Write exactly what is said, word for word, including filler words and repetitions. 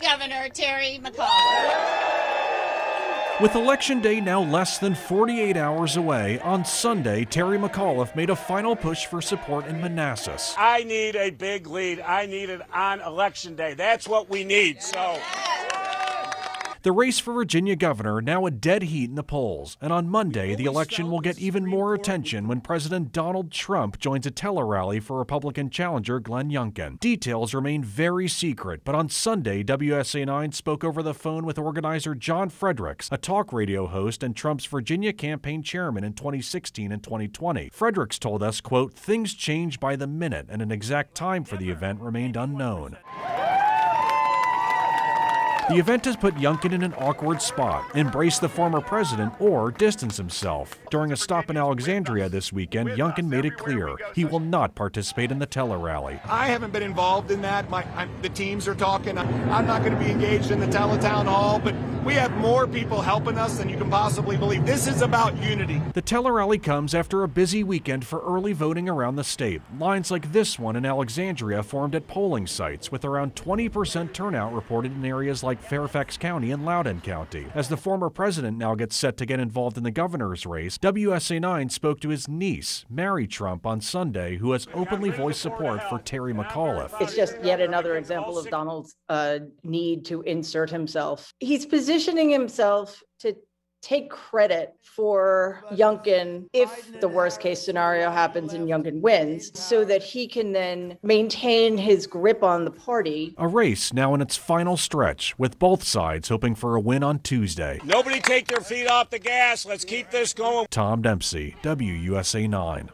Governor Terry McAuliffe. With Election Day now less than forty-eight hours away, on Sunday, Terry McAuliffe made a final push for support in Manassas. I need a big lead. I need it on Election Day. That's what we need. So. The race for Virginia governor now a dead heat in the polls, and on Monday the election will get even more attention when President Donald Trump joins a tele-rally for Republican challenger Glenn Youngkin. Details remain very secret, but on Sunday, W S A nine spoke over the phone with organizer John Fredericks, a talk radio host and Trump's Virginia campaign chairman in twenty sixteen and twenty twenty. Fredericks told us, quote, "Things change by the minute, and an exact time for the event remained unknown." The event has put Youngkin in an awkward spot, embrace the former president or distance himself. During a stop in Alexandria this weekend, Youngkin made it clear he will not participate in the tele-rally. I haven't been involved in that. My, I'm, the teams are talking. I'm, I'm not going to be engaged in the tele-town hall, but we have more people helping us than you can possibly believe. This is about unity. The tele-rally comes after a busy weekend for early voting around the state. Lines like this one in Alexandria formed at polling sites, with around twenty percent turnout reported in areas like like Fairfax County and Loudoun County. As the former president now gets set to get involved in the governor's race, W S A nine spoke to his niece, Mary Trump, on Sunday, who has openly voiced support for Terry McAuliffe. It's just yet another example of Donald's uh, need to insert himself. He's positioning himself to take credit for Youngkin if the worst case scenario happens and Youngkin wins, so that he can then maintain his grip on the party. A race now in its final stretch, with both sides hoping for a win on Tuesday. Nobody take their feet off the gas. Let's keep this going. Tom Dempsey, W U S A nine.